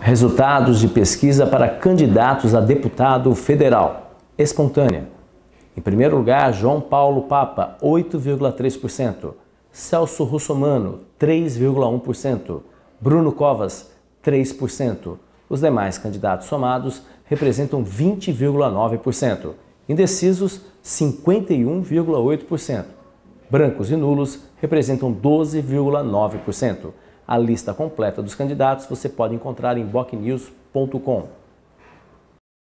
Resultados de pesquisa para candidatos a deputado federal. Espontânea. Em primeiro lugar, João Paulo Papa, 8,3%. Celso Russomanno, 3,1%. Bruno Covas, 3%. Os demais candidatos somados representam 20,9%. Indecisos, 51,8%. Brancos e nulos representam 12,9%. A lista completa dos candidatos você pode encontrar em boqnews.com.